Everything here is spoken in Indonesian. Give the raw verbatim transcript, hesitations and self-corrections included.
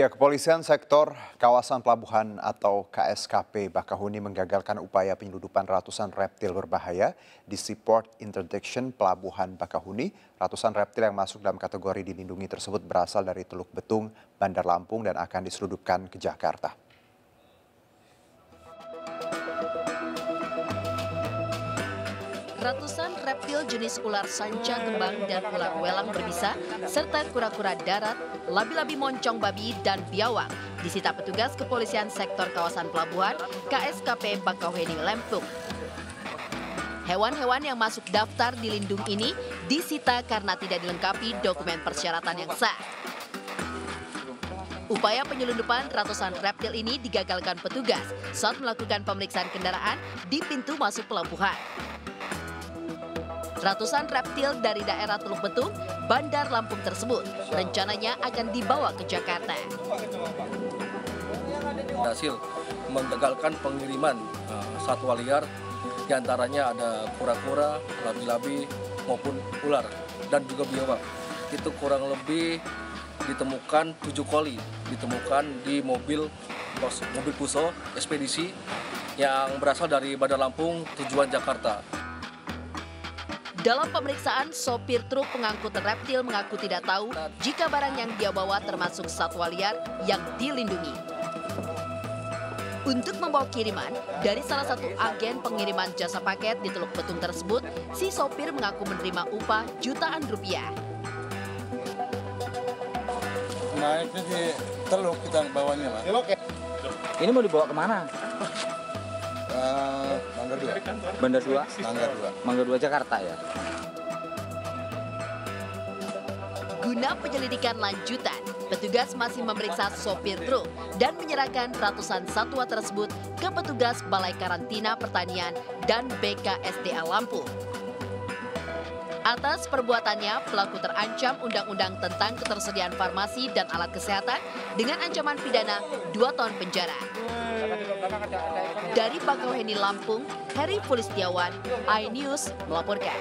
Ya, Kepolisian Sektor Kawasan Pelabuhan atau K S K P Bakauheni menggagalkan upaya penyeludupan ratusan reptil berbahaya di Seaport Interdiction Pelabuhan Bakauheni. Ratusan reptil yang masuk dalam kategori dilindungi tersebut berasal dari Teluk Betung, Bandar Lampung dan akan diseludupkan ke Jakarta. Ratusan reptil jenis ular sanca kembang dan ular welang berbisa, serta kura-kura darat, labi-labi moncong babi, dan biawak disita petugas Kepolisian Sektor Kawasan Pelabuhan K S K P Bakauheni Lampung. Hewan-hewan yang masuk daftar dilindung ini disita karena tidak dilengkapi dokumen persyaratan yang sah. Upaya penyelundupan ratusan reptil ini digagalkan petugas saat melakukan pemeriksaan kendaraan di pintu masuk pelabuhan. Ratusan reptil dari daerah Teluk Betung, Bandar Lampung tersebut rencananya akan dibawa ke Jakarta. Hasil menggagalkan pengiriman satwa liar, diantaranya ada kura-kura, labi-labi maupun ular dan juga biawak. Itu kurang lebih ditemukan tujuh koli, ditemukan di mobil mobil Puso ekspedisi yang berasal dari Bandar Lampung tujuan Jakarta. Dalam pemeriksaan, sopir truk pengangkut reptil mengaku tidak tahu jika barang yang dia bawa termasuk satwa liar yang dilindungi. Untuk membawa kiriman, dari salah satu agen pengiriman jasa paket di Teluk Betung tersebut, si sopir mengaku menerima upah jutaan rupiah. Nah, itu di Teluk kita bawanya, Pak. Ini mau dibawa kemana? Bandar dua, Bandar dua Jakarta ya. Guna penyelidikan lanjutan, petugas masih memeriksa sopir truk dan menyerahkan ratusan satwa tersebut ke petugas Balai Karantina Pertanian dan B K S D A Lampung. Atas perbuatannya, pelaku terancam Undang-Undang tentang Ketersediaan Farmasi dan Alat Kesehatan dengan ancaman pidana dua tahun penjara. Dari Bakauheni Lampung, Harry Polistiawan, iNews melaporkan.